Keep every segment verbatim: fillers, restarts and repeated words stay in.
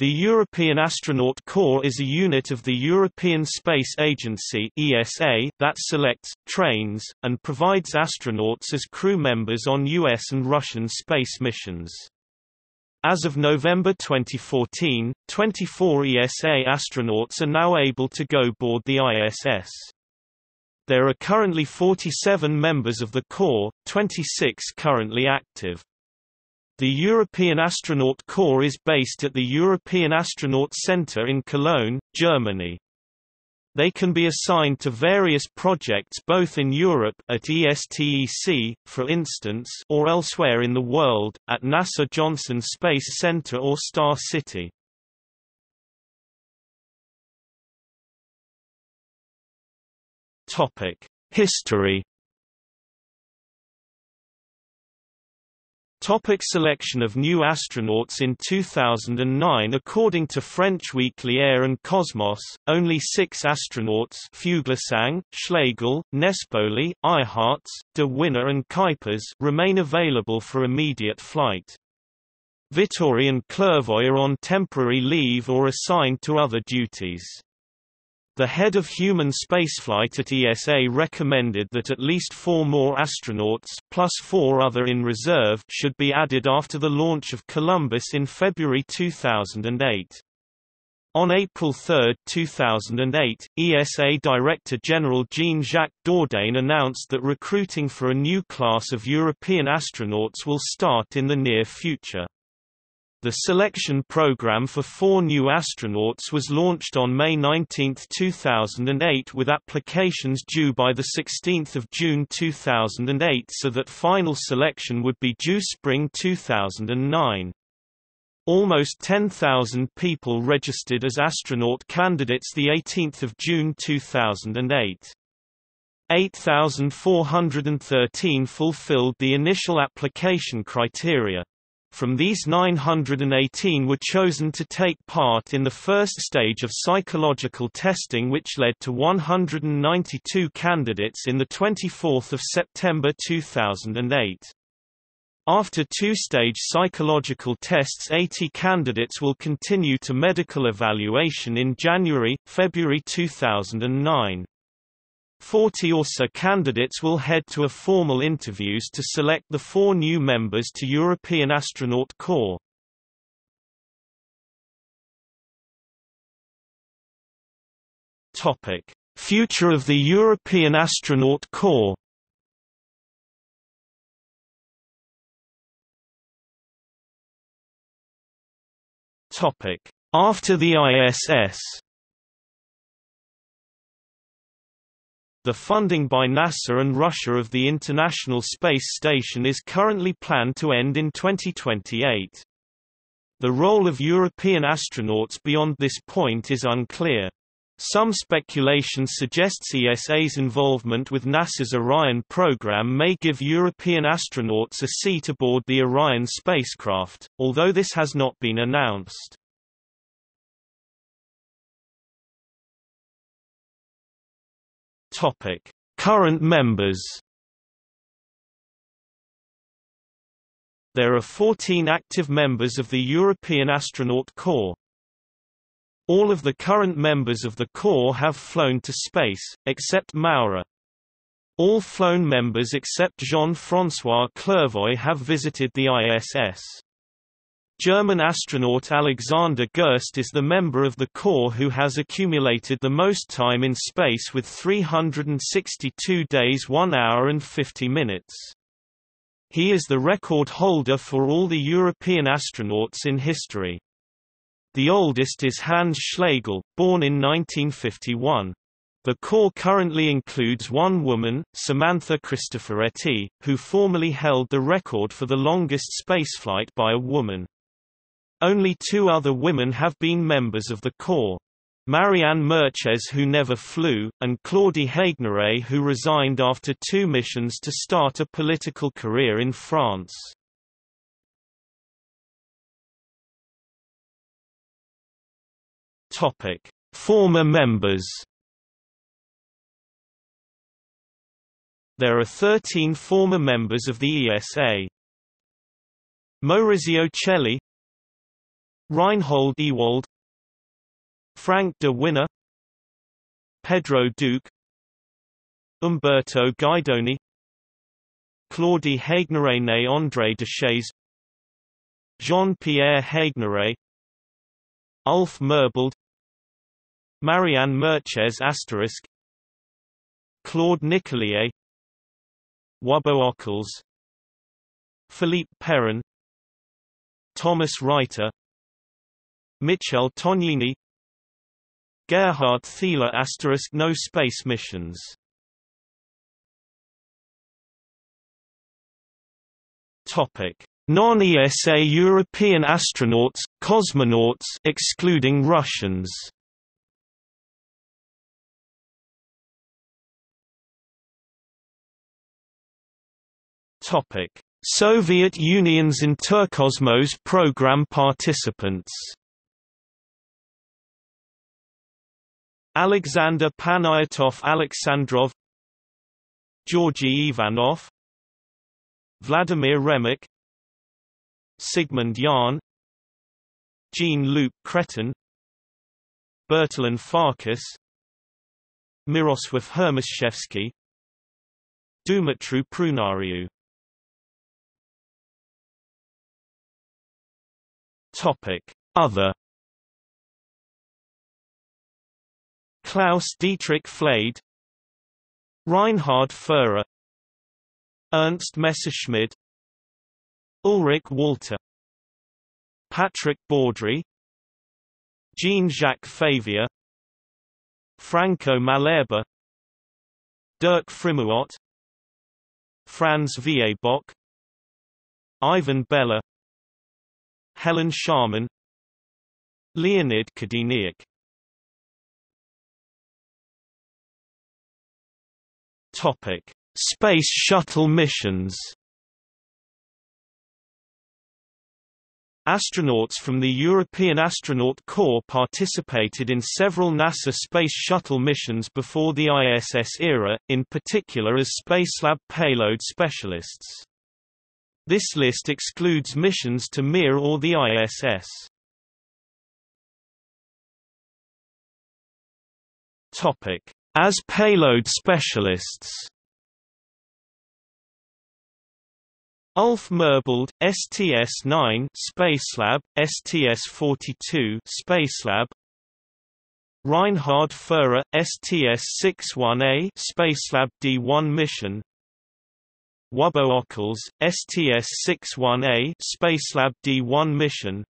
The European Astronaut Corps is a unit of the European Space Agency (E S A) that selects, trains, and provides astronauts as crew members on U S and Russian space missions. As of November twenty fourteen, twenty-four E S A astronauts are now able to go board the I S S. There are currently forty-seven members of the Corps, twenty-six currently active. The European Astronaut Corps is based at the European Astronaut Center in Cologne, Germany. They can be assigned to various projects both in Europe at ESTEC, for instance, or elsewhere in the world, at NASA Johnson Space Center or Star City. History. Topic selection of new astronauts. In two thousand nine, according to French weekly Air and Cosmos, only six astronauts, Fuglesang, Schlegel, Nespoli, Eierhartz, De Winner and Kuipers, remain available for immediate flight. Vittori and Clervoy are on temporary leave or assigned to other duties. The head of human spaceflight at E S A recommended that at least four more astronauts plus four other in reserve should be added after the launch of Columbus in February two thousand eight. On April third, two thousand eight, E S A Director General Jean-Jacques Dordain announced that recruiting for a new class of European astronauts will start in the near future. The selection program for four new astronauts was launched on May nineteenth, two thousand eight, with applications due by sixteenth of June two thousand eight, so that final selection would be due spring two thousand nine. Almost ten thousand people registered as astronaut candidates eighteenth of June two thousand eight. eight thousand four hundred thirteen fulfilled the initial application criteria. From these, nine hundred eighteen were chosen to take part in the first stage of psychological testing, which led to one hundred ninety-two candidates in the twenty-fourth of September two thousand eight. After two-stage psychological tests, eighty candidates will continue to medical evaluation in January, February two thousand nine. forty or so candidates will head to a formal interviews to select the four new members to European Astronaut Corps. Topic: Future of the European Astronaut Corps. Topic: After the I S S. The funding by NASA and Russia of the International Space Station is currently planned to end in twenty twenty-eight. The role of European astronauts beyond this point is unclear. Some speculation suggests E S A's involvement with NASA's Orion program may give European astronauts a seat aboard the Orion spacecraft, although this has not been announced. Topic: Current members. There are fourteen active members of the European Astronaut Corps. All of the current members of the Corps have flown to space, except Maurer. All flown members except Jean-François Clervoy have visited the I S S. German astronaut Alexander Gerst is the member of the Corps who has accumulated the most time in space with three hundred sixty-two days, one hour and fifty minutes. He is the record holder for all the European astronauts in history. The oldest is Hans Schlegel, born in nineteen fifty-one. The Corps currently includes one woman, Samantha Cristoforetti, who formerly held the record for the longest spaceflight by a woman. Only two other women have been members of the Corps: Marianne Merchez, who never flew, and Claudie Haigneré, who resigned after two missions to start a political career in France. Topic: Former members. There are thirteen former members of the E S A. Maurizio Cheli, Reinhold Ewald, Frank de Winner, Pedro Duque, Umberto Guidoni, Claudie Haigneré, André Deshaies, Jean-Pierre Haigneré, Ulf Merbold, Marianne Merchez asterisk, Claude Nicolier, Wubbo Ockels, Philippe Perrin, Thomas Reiter, Michel Tognini, Gerhard Thiele asterisk. No space missions. Topic: Non-E S A European astronauts, cosmonauts excluding Russians. Topic: Soviet Union's Interkosmos program participants. Alexander Panayotov Alexandrov, Georgy Ivanov, Vladimir Remek, Sigmund Jahn, Jean-Loup Chrétien, Bertalan Farkas, Miroslav Hermashevsky, Dumitru Prunariu. Topic: Other. Klaus Dietrich Flade, Reinhard Furrer, Ernst Messerschmidt, Ulrich Walter, Patrick Baudry, Jean-Jacques Favier, Franco Malherbe, Dirk Frimouat, Franz Viehbock, Ivan Bella, Helen Sharman, Leonid Kadeniuk. Topic: Space Shuttle missions. Astronauts from the European Astronaut Corps participated in several NASA Space Shuttle missions before the I S S era, in particular as Spacelab payload specialists. This list excludes missions to Mir or the I S S. Topic: As payload specialists. Ulf Merbold, S T S nine Spacelab, S T S forty-two Spacelab, Reinhard Furrer, S T S sixty-one A Spacelab D one mission, Wubbo Ockels, S T S sixty-one A Spacelab D one mission,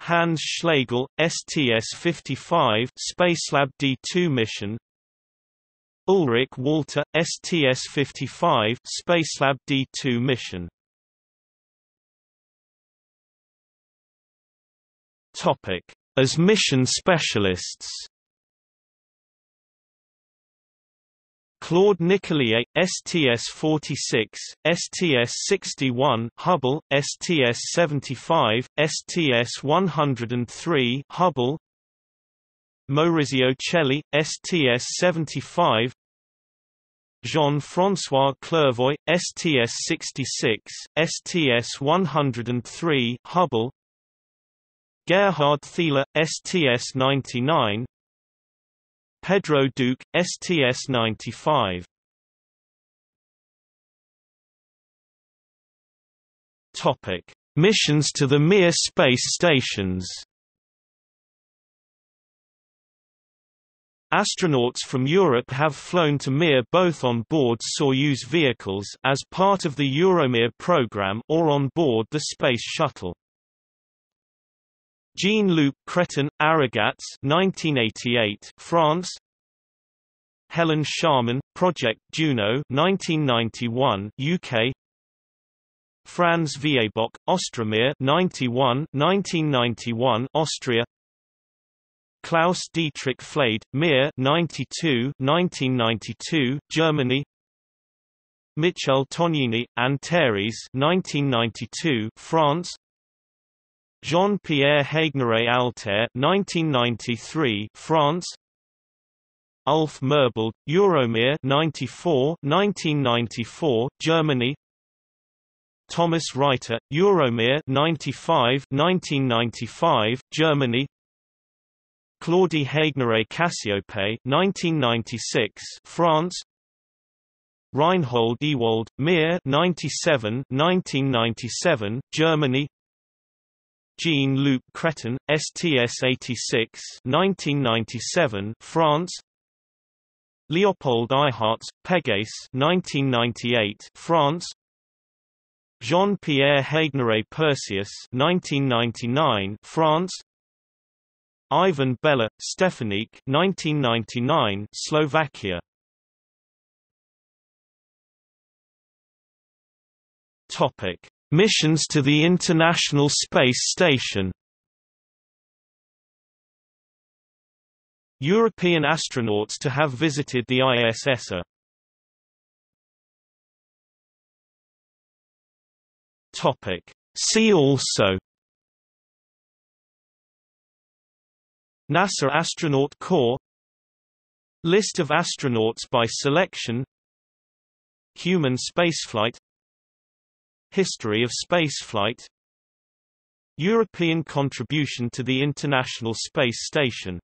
Hans Schlegel, S T S fifty-five Spacelab D two mission, Ulrich Walter, S T S fifty-five Spacelab D two mission. Topic: As mission specialists. Claude Nicolier, S T S forty-six, S T S sixty-one, Hubble, S T S seventy-five, S T S one hundred three, Hubble, Maurizio Cheli, S T S seventy-five, Jean-François Clervoy, S T S sixty-six, S T S one hundred three, Hubble, Gerhard Thiele, S T S ninety-nine, Pedro Duque, S T S ninety-five. Topic: Missions to the Mir space stations. Astronauts from Europe have flown to Mir both on board Soyuz vehicles as part of the Euromir program or on board the Space Shuttle. Jean-Loup Chrétien, Arrogats, nineteen eighty-eight, France. Helen Sharman, Project Juno, nineteen ninety-one, U K. Franz Viehbock, Ostromir, ninety-one, nineteen ninety-one, Austria. Klaus Dietrich Flade, Mir, ninety-two, nineteen ninety-two, Germany. Michel Tognini, Antares, nineteen ninety-two, France. Jean-Pierre Haigneré Altair, nineteen ninety-three, France. Ulf Merbold, Euromir, ninety-four, nineteen ninety-four, Germany. Thomas Reiter, Euromir nineteen ninety-five, Germany. Claudie Haigneré Cassiope nineteen ninety-six, France. Reinhold Ewald, Mir nineteen ninety-seven, Germany. Jean-Loup Chrétien, S T S eighty-six, nineteen ninety-seven, France. Leopold Eihartz, Pégase nineteen ninety-eight, France. Jean-Pierre Haigneré Perseus nineteen ninety-nine, France. Ivan Bella, Stefanik nineteen ninety-nine, Slovakia. Topic: Missions to the International Space Station. European astronauts to have visited the I S S. Topic: See also. NASA Astronaut Corps. List of astronauts by selection. Human spaceflight. History of spaceflight. European contribution to the International Space Station.